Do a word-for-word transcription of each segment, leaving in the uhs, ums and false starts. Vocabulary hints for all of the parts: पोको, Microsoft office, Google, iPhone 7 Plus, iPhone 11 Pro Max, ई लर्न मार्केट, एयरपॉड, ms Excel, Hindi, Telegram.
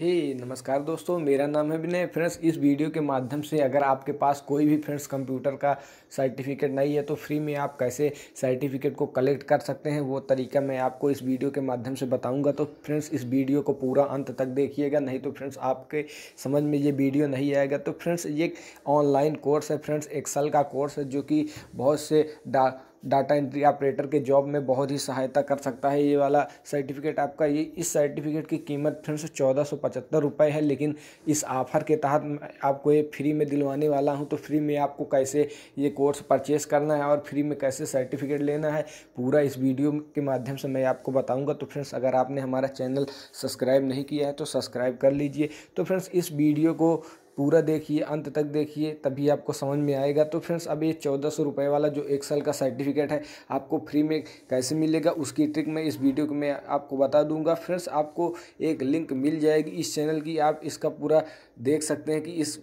हे hey, नमस्कार दोस्तों, मेरा नाम है विनय। फ्रेंड्स, इस वीडियो के माध्यम से अगर आपके पास कोई भी फ्रेंड्स कंप्यूटर का सर्टिफिकेट नहीं है तो फ्री में आप कैसे सर्टिफिकेट को कलेक्ट कर सकते हैं वो तरीका मैं आपको इस वीडियो के माध्यम से बताऊंगा। तो फ्रेंड्स, इस वीडियो को पूरा अंत तक देखिएगा, नहीं तो फ्रेंड्स आपके समझ में ये वीडियो नहीं आएगा। तो फ्रेंड्स, ये ऑनलाइन कोर्स है, फ्रेंड्स एक्सेल का कोर्स है, जो कि बहुत से डा डाटा एंट्री ऑपरेटर के जॉब में बहुत ही सहायता कर सकता है। ये वाला सर्टिफिकेट आपका, ये इस सर्टिफिकेट की कीमत फ्रेंड्स चौदह सौ पचहत्तर रुपये है, लेकिन इस ऑफ़र के तहत आपको ये फ्री में दिलवाने वाला हूँ। तो फ्री में आपको कैसे ये कोर्स परचेस करना है और फ्री में कैसे सर्टिफिकेट लेना है पूरा इस वीडियो के माध्यम से मैं आपको बताऊँगा। तो फ्रेंड्स, अगर आपने हमारा चैनल सब्सक्राइब नहीं किया है तो सब्सक्राइब कर लीजिए। तो फ्रेंड्स, इस वीडियो को पूरा देखिए, अंत तक देखिए, तभी आपको समझ में आएगा। तो फ्रेंड्स, अब ये चौदह सौ रुपये वाला जो एक्सेल का सर्टिफिकेट है आपको फ्री में कैसे मिलेगा उसकी ट्रिक मैं इस वीडियो में आपको बता दूंगा। फ्रेंड्स, आपको एक लिंक मिल जाएगी इस चैनल की, आप इसका पूरा देख सकते हैं कि इस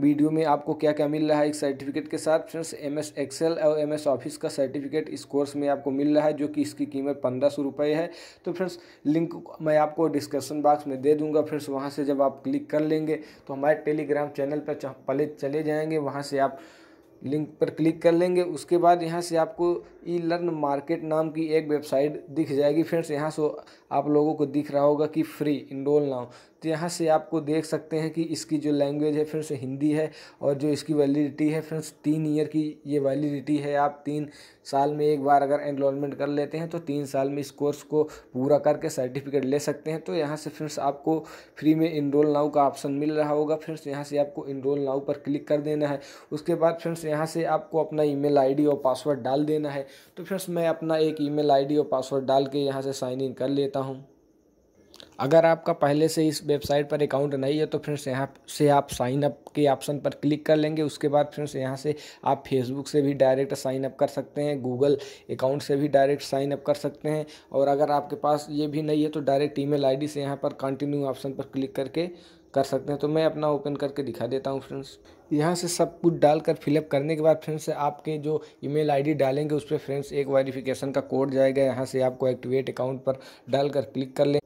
वीडियो में आपको क्या क्या मिल रहा है एक सर्टिफिकेट के साथ। फ्रेंड्स, एम एस एक्सेल और एम एस ऑफिस का सर्टिफिकेट इस कोर्स में आपको मिल रहा है, जो कि इसकी कीमत पंद्रह सौ रुपये है। तो फ्रेंड्स, लिंक मैं आपको डिस्क्रिप्शन बॉक्स में दे दूंगा। फ्रेंड्स, वहां से जब आप क्लिक कर लेंगे तो हमारे टेलीग्राम चैनल पर पहले चले जाएंगे, वहाँ से आप लिंक पर क्लिक कर लेंगे। उसके बाद यहाँ से आपको ई लर्न मार्केट नाम की एक वेबसाइट दिख जाएगी। फ्रेंड्स, यहाँ से आप लोगों को दिख रहा होगा कि फ्री इनरोल नाउ, तो यहाँ से आपको देख सकते हैं कि इसकी जो लैंग्वेज है फ्रेंड्स हिंदी है, और जो इसकी वैलिडिटी है फ्रेंड्स तीन ईयर की ये वैलिडिटी है। आप तीन साल में एक बार अगर एनरोलमेंट कर लेते हैं तो तीन साल में इस कोर्स को पूरा करके सर्टिफिकेट ले सकते हैं। तो यहाँ से फ्रेंड्स आपको फ्री में इनरोल नाउ का ऑप्शन मिल रहा होगा। फ्रेंड्स, यहाँ से आपको इनरोल नाउ पर क्लिक कर देना है। उसके बाद फ्रेंड्स यहाँ से आपको अपना ईमेल आईडी और पासवर्ड डाल देना है। तो फ्रेंड्स, मैं अपना एक ईमेल आईडी और पासवर्ड डाल के यहाँ से साइन इन कर लेता हूँ। अगर आपका पहले से इस वेबसाइट पर अकाउंट नहीं है तो फ्रेंड्स यहाँ से आप साइन अप के ऑप्शन पर क्लिक कर लेंगे। उसके बाद फ्रेंड्स यहाँ से आप फेसबुक से भी डायरेक्ट साइन अप कर सकते हैं, गूगल अकाउंट से भी डायरेक्ट साइन अप कर सकते हैं, और अगर आपके पास ये भी नहीं है तो डायरेक्ट ईमेल आईडी से यहाँ पर कंटिन्यू ऑप्शन पर क्लिक करके कर सकते हैं। तो मैं अपना ओपन करके दिखा देता हूँ। फ्रेंड्स, यहाँ से सब कुछ डालकर फिलअप करने के बाद फ्रेंड्स आपके जो ईमेल आईडी डालेंगे उस पर फ्रेंड्स एक वेरिफिकेशन का कोड जाएगा। यहाँ से आपको एक्टिवेट अकाउंट पर डालकर क्लिक कर लें।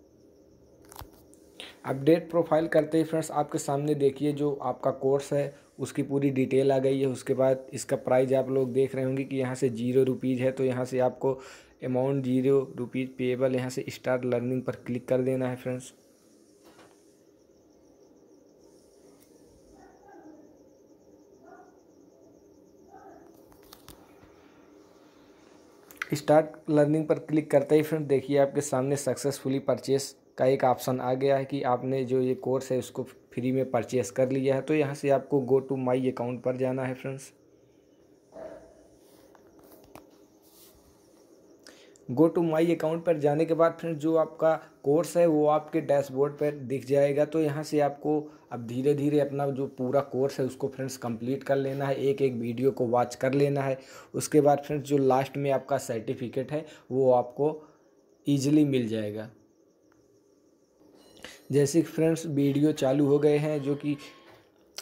अपडेट प्रोफाइल करते ही फ्रेंड्स आपके सामने देखिए जो आपका कोर्स है उसकी पूरी डिटेल आ गई है। उसके बाद इसका प्राइस आप लोग देख रहे होंगे कि यहाँ से जीरो रुपीज़ है, तो यहाँ से आपको अमाउंट जीरो रुपीज़ पेएबल यहाँ से स्टार्ट लर्निंग पर क्लिक कर देना है। फ्रेंड्स, स्टार्ट लर्निंग पर क्लिक करते ही फ्रेंड्स देखिए आपके सामने सक्सेसफुली परचेस का एक ऑप्शन आ गया है कि आपने जो ये कोर्स है उसको फ्री में परचेस कर लिया है। तो यहाँ से आपको गो टू माई अकाउंट पर जाना है। Friends, go to my account पर जाने के बाद फ्रेंड्स जो आपका कोर्स है वो आपके डैशबोर्ड पर दिख जाएगा। तो यहाँ से आपको अब धीरे धीरे अपना जो पूरा कोर्स है उसको फ्रेंड्स कंप्लीट कर लेना है, एक एक वीडियो को वॉच कर लेना है। उसके बाद फ्रेंड्स जो लास्ट में आपका सर्टिफिकेट है वो आपको ईजिली मिल जाएगा। जैसे कि फ्रेंड्स वीडियो चालू हो गए हैं जो कि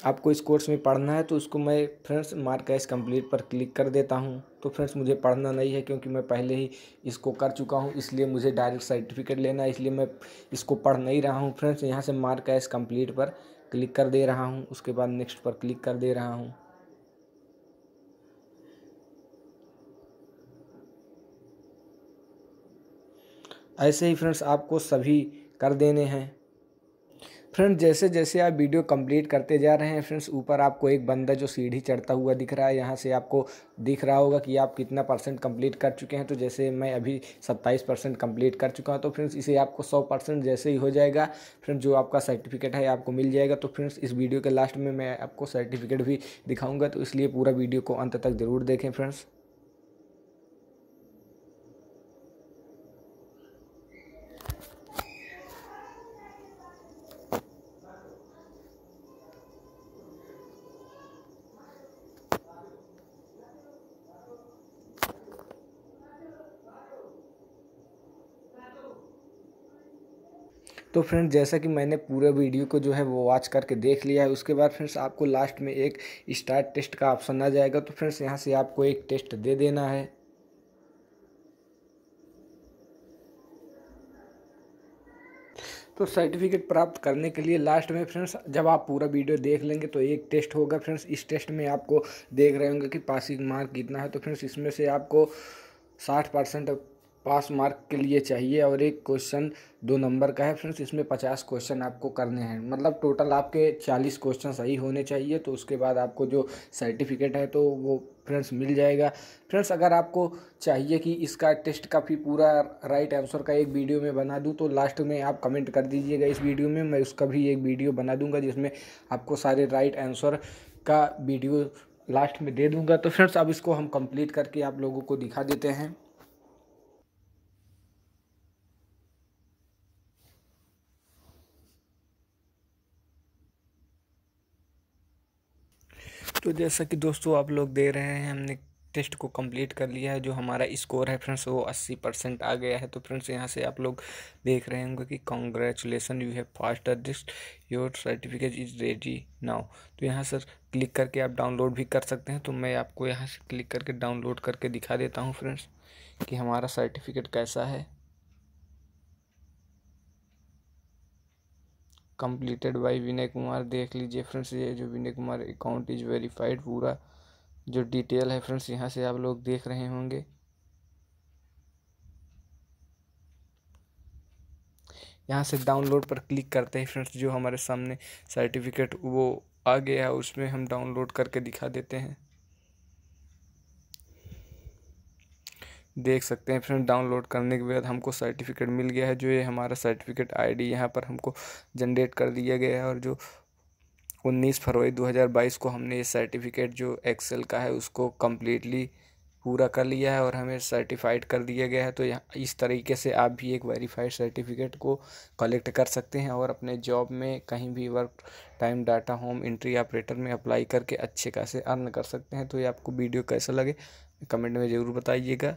आपको इस कोर्स में पढ़ना है, तो उसको मैं फ्रेंड्स मार्क एज कंप्लीट पर क्लिक कर देता हूं। तो फ्रेंड्स मुझे पढ़ना नहीं है क्योंकि मैं पहले ही इसको कर चुका हूं, इसलिए मुझे डायरेक्ट सर्टिफिकेट लेना है, इसलिए मैं इसको पढ़ नहीं रहा हूं। फ्रेंड्स, यहां से मार्क एज कंप्लीट पर क्लिक कर दे रहा हूँ। उसके बाद नेक्स्ट पर क्लिक कर दे रहा हूँ। ऐसे ही फ्रेंड्स आपको सभी कर देने हैं। फ्रेंड्स, जैसे जैसे आप वीडियो कंप्लीट करते जा रहे हैं फ्रेंड्स ऊपर आपको एक बंदा जो सीढ़ी चढ़ता हुआ दिख रहा है, यहाँ से आपको दिख रहा होगा कि आप कितना परसेंट कंप्लीट कर चुके हैं। तो जैसे मैं अभी सत्ताईस परसेंट कंप्लीट कर चुका हूँ, तो फ्रेंड्स इसे आपको सौ परसेंट जैसे ही हो जाएगा फ्रेंड्स जो आपका सर्टिफिकेट है आपको मिल जाएगा। तो फ्रेंड्स इस वीडियो के लास्ट में मैं आपको सर्टिफिकेट भी दिखाऊँगा, तो इसलिए पूरा वीडियो को अंत तक ज़रूर देखें। फ्रेंड्स, तो फ्रेंड्स जैसा कि मैंने पूरा वीडियो को जो है वो वॉच करके देख लिया है। उसके बाद फ्रेंड्स आपको लास्ट में एक स्टार्ट टेस्ट का ऑप्शन आ जाएगा। तो फ्रेंड्स यहाँ से आपको एक टेस्ट दे देना है। तो सर्टिफिकेट प्राप्त करने के लिए लास्ट में फ्रेंड्स जब आप पूरा वीडियो देख लेंगे तो एक टेस्ट होगा फ्रेंड्स। इस टेस्ट में आपको देख रहे होंगे कि पासिंग मार्क कितना है, तो फ्रेंड्स इसमें से आपको साठ परसेंट पास मार्क के लिए चाहिए और एक क्वेश्चन दो नंबर का है फ्रेंड्स। इसमें पचास क्वेश्चन आपको करने हैं, मतलब टोटल आपके चालीस क्वेश्चन सही होने चाहिए। तो उसके बाद आपको जो सर्टिफिकेट है तो वो फ्रेंड्स मिल जाएगा। फ्रेंड्स अगर आपको चाहिए कि इसका टेस्ट का भी पूरा राइट आंसर का एक वीडियो में बना दूं तो लास्ट में आप कमेंट कर दीजिएगा इस वीडियो में, मैं उसका भी एक वीडियो बना दूंगा जिसमें आपको सारे राइट आंसर का वीडियो लास्ट में दे दूँगा। तो फ्रेंड्स अब इसको हम कंप्लीट करके आप लोगों को दिखा देते हैं। तो जैसा कि दोस्तों आप लोग दे रहे हैं, हमने टेस्ट को कंप्लीट कर लिया है। जो हमारा स्कोर है फ्रेंड्स वो अस्सी परसेंट आ गया है। तो फ्रेंड्स यहाँ से आप लोग देख रहे होंगे कि congratulations you have passed this, your certificate is ready now. तो यहाँ सर क्लिक करके आप डाउनलोड भी कर सकते हैं। तो मैं आपको यहाँ से क्लिक करके डाउनलोड करके दिखा देता हूँ फ्रेंड्स कि हमारा सर्टिफिकेट कैसा है। कंप्लीटेड बाय विनय कुमार, देख लीजिए फ्रेंड्स ये जो Vinay Kumar account is verified, पूरा जो डिटेल है फ्रेंड्स यहाँ से आप लोग देख रहे होंगे। यहाँ से डाउनलोड पर क्लिक करते ही फ्रेंड्स जो हमारे सामने सर्टिफिकेट वो आ गया है, उसमें हम डाउनलोड करके दिखा देते हैं। देख सकते हैं फ्रेंड डाउनलोड करने के बाद हमको सर्टिफिकेट मिल गया है। जो ये हमारा सर्टिफिकेट आईडी यहाँ पर हमको जनरेट कर दिया गया है और जो उन्नीस फरवरी दो हज़ार बाईस को हमने ये सर्टिफिकेट जो एक्सेल का है उसको कम्प्लीटली पूरा कर लिया है और हमें सर्टिफाइड कर दिया गया है। तो यहाँ इस तरीके से आप भी एक वेरीफाइड सर्टिफिकेट को कलेक्ट कर सकते हैं और अपने जॉब में कहीं भी work time data home entry operator में अप्लाई करके अच्छे खासे अर्न कर सकते हैं। तो ये आपको वीडियो कैसा लगे कमेंट में ज़रूर बताइएगा।